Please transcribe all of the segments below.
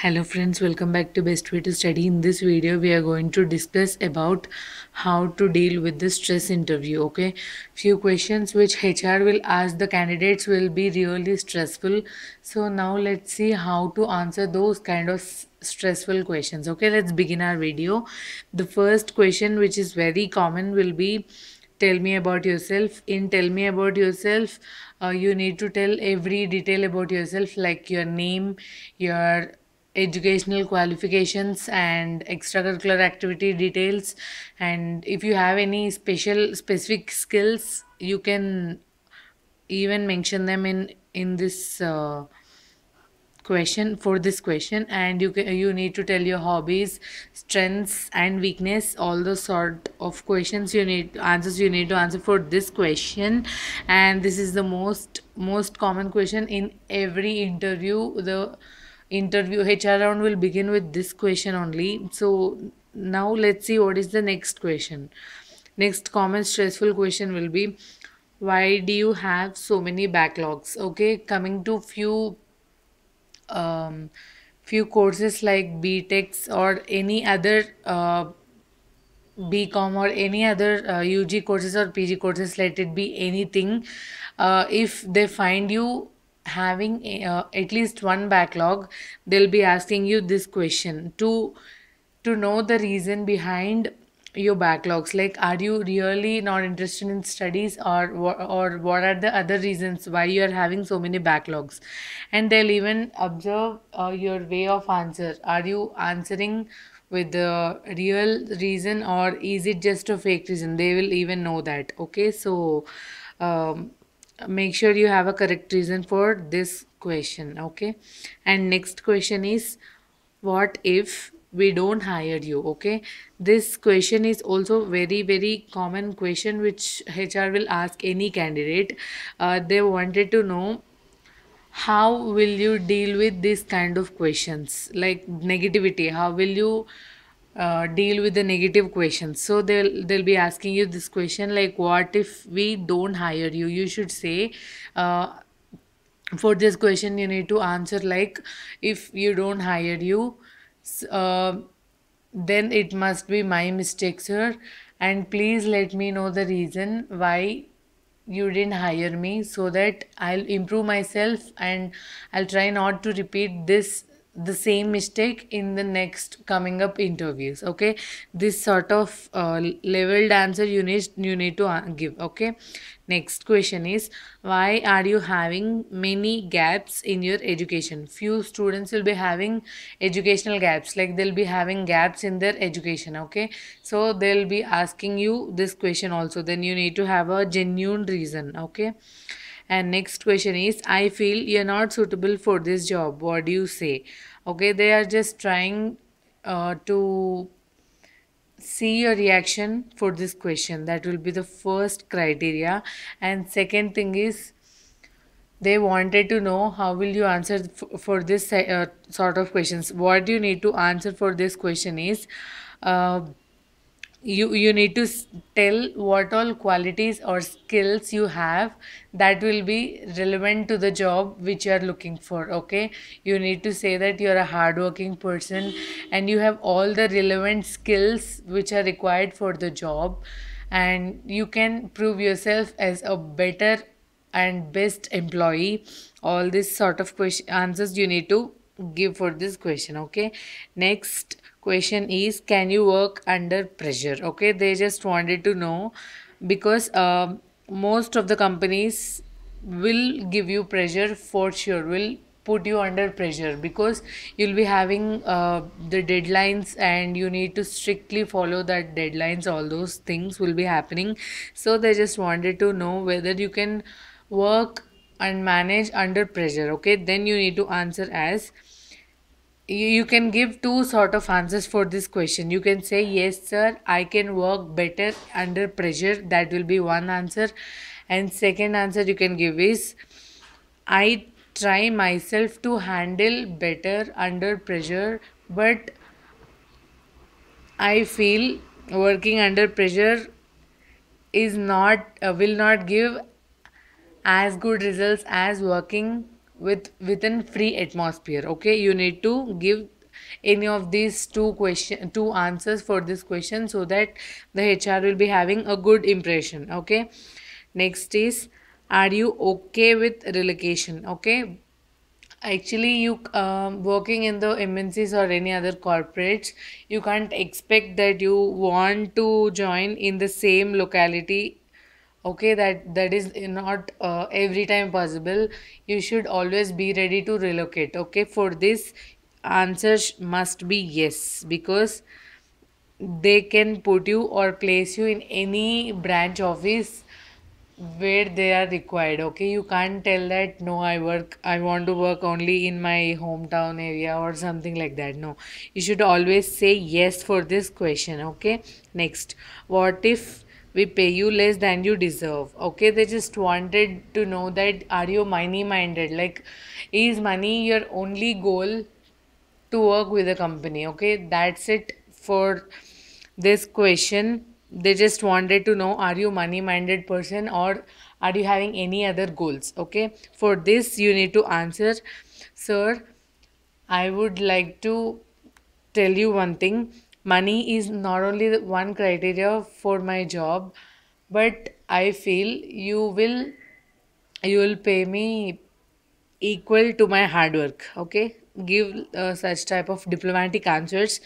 Hello friends, welcome back to Best Way to Study. In this video we are going to discuss about how to deal with the stress interview. Okay, few questions which HR will ask the candidates will be really stressful. So now let's see how to answer those kind of stressful questions. Okay, let's begin our video. The first question which is very common will be tell me about yourself. In tell me about yourself, you need to tell every detail about yourself like your name, your educational qualifications and extracurricular activity details, and if you have any specific skills you can even mention them in this question and you need to tell your hobbies, strengths and weakness. All those sort of questions you need to answer for this question, and this is the most common question in every interview. The interview HR round will begin with this question only. So now let's see what is the next question. Next common stressful question will be why do you have so many backlogs? Okay, coming to few courses like BTechs or any other BCom or any other UG courses or PG courses, let it be anything, if they find you having at least one backlog, they'll be asking you this question to know the reason behind your backlogs, like are you really not interested in studies or what are the other reasons why you are having so many backlogs. And they'll even observe your way of answer. Are you answering with the real reason or is it just a fake reason? They will even know that. Okay, so make sure you have a correct reason for this question. Okay, and next question is what if we don't hire you? Okay, this question is also very, very common question which HR will ask any candidate. They wanted to know how will you deal with this kind of questions, like negativity. How will you deal with the negative questions? So they'll be asking you this question like what if we don't hire you? You should say for this question you need to answer like if you don't hire you, then it must be my mistake, sir, and please let me know the reason why you didn't hire me so that I'll improve myself and I'll try not to repeat the same mistake in the next coming up interviews. Okay, this sort of leveled answer you need to give. Okay, next question is why are you having many gaps in your education? Few students will be having educational gaps, like they'll be having gaps in their education. Okay, so they'll be asking you this question also. Then you need to have a genuine reason. Okay, and next question is I feel you're not suitable for this job, what do you say? Okay, they are just trying to see your reaction for this question. That will be the first criteria. And second thing is they wanted to know how will you answer for this sort of questions. What you need to answer for this question is you need to tell what all qualities or skills you have that will be relevant to the job which you are looking for. Okay, you need to say that you are a hardworking person and you have all the relevant skills which are required for the job, and you can prove yourself as a better and best employee. All this sort of answers you need to give for this question. Okay, next question is can you work under pressure? Okay, they just wanted to know because most of the companies will give you pressure for sure, will put you under pressure because you'll be having the deadlines and you need to strictly follow that deadlines. All those things will be happening. So they just wanted to know whether you can work and manage under pressure. Okay, then you need to answer as you can give two sort of answers for this question. You can say yes sir, I can work better under pressure. That will be one answer. And second answer you can give is I try myself to handle better under pressure, but I feel working under pressure will not give as good results as working within free atmosphere. Okay, you need to give any of these two answers for this question so that the HR will be having a good impression. Okay, next is, are you okay with relocation? Okay, actually you working in the MNCs or any other corporates, you can't expect that you want to join in the same locality. Okay, that is not every time possible. You should always be ready to relocate. Okay, for this answers must be yes, because they can put you or place you in any branch office where they are required. Okay, you can't tell that no, I want to work only in my hometown area or something like that. No, you should always say yes for this question. Okay, next, what if we pay you less than you deserve? Okay, they just wanted to know that are you money minded, like is money your only goal to work with a company? Okay, that's it for this question. They just wanted to know, are you money minded person or are you having any other goals? Okay, for this you need to answer, sir, I would like to tell you one thing. Money is not only one criteria for my job, but I feel you will pay me equal to my hard work. Okay, give such type of diplomatic answers.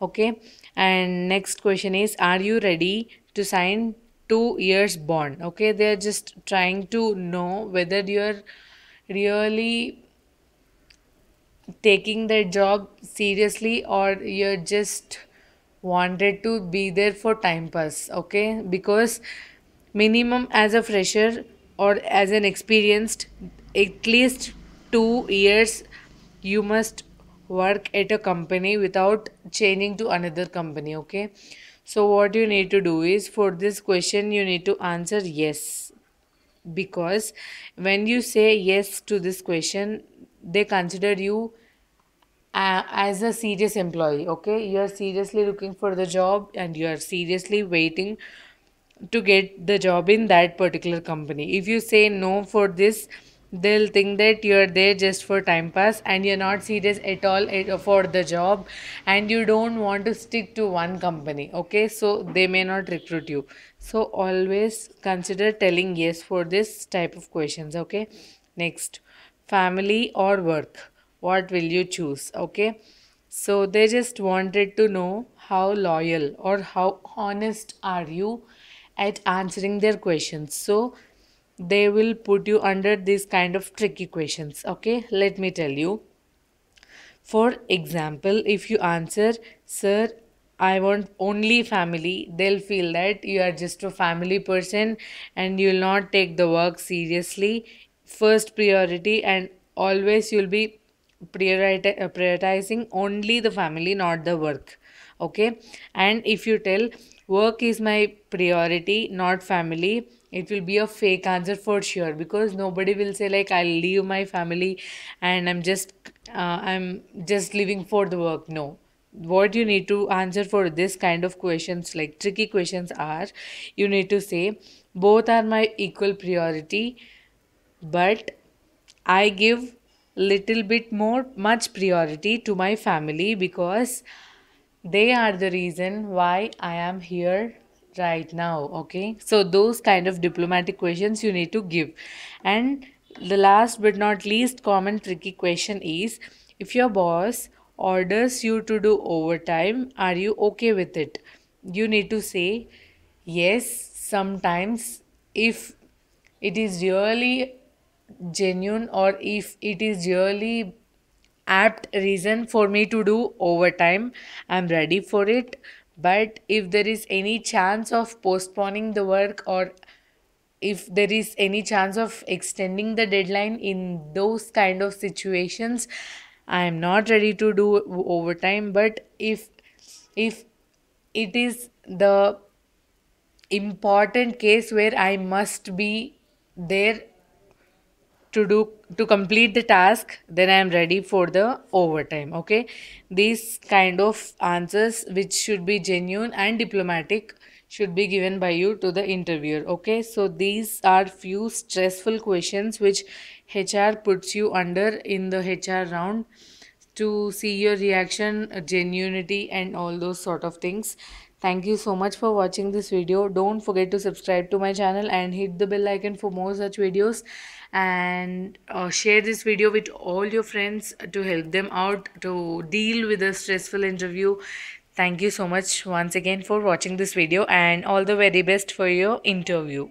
Okay, and next question is, are you ready to sign 2 years bond? Okay, they are just trying to know whether you are really taking the job seriously or you're just wanted to be there for time pass. Okay, because minimum as a fresher or as an experienced, at least 2 years you must work at a company without changing to another company. Okay, so what you need to do is, for this question you need to answer yes, because when you say yes to this question, they consider you as a serious employee. Okay, you are seriously looking for the job and you are seriously waiting to get the job in that particular company. If you say no for this, they'll think that you're there just for time pass and you're not serious at all for the job and you don't want to stick to one company. Okay, so they may not recruit you. So always consider telling yes for this type of questions. Okay, next, family or work, what will you choose? Okay, so they just wanted to know how loyal or how honest are you at answering their questions. So they will put you under these kind of tricky questions. Okay, let me tell you. For example, if you answer, sir, I want only family, they'll feel that you are just a family person and you'll not take the work seriously. First priority, and always you'll be prioritizing only the family, not the work. Okay, and if you tell work is my priority, not family, it will be a fake answer for sure, because nobody will say like I'll leave my family and I'm just living for the work. No, what you need to answer for this kind of questions, like tricky questions, are you need to say both are my equal priority, but I give little bit more much priority to my family because they are the reason why I am here right now. Okay, so those kind of diplomatic questions you need to give. And the last but not least common tricky question is, if your boss orders you to do overtime, are you okay with it? You need to say yes sometimes, if it is really genuine or if it is really apt reason for me to do overtime, I'm ready for it. But if there is any chance of postponing the work or if there is any chance of extending the deadline, in those kind of situations, I am not ready to do overtime. But if it is the important case where I must be there to complete the task, then I am ready for the overtime. Okay, these kind of answers which should be genuine and diplomatic should be given by you to the interviewer. Okay, so these are few stressful questions which HR puts you under in the HR round to see your reaction, genuinity and all those sort of things. Thank you so much for watching this video. Don't forget to subscribe to my channel and hit the bell icon for more such videos, and share this video with all your friends to help them out to deal with a stressful interview. Thank you so much once again for watching this video, and all the very best for your interview.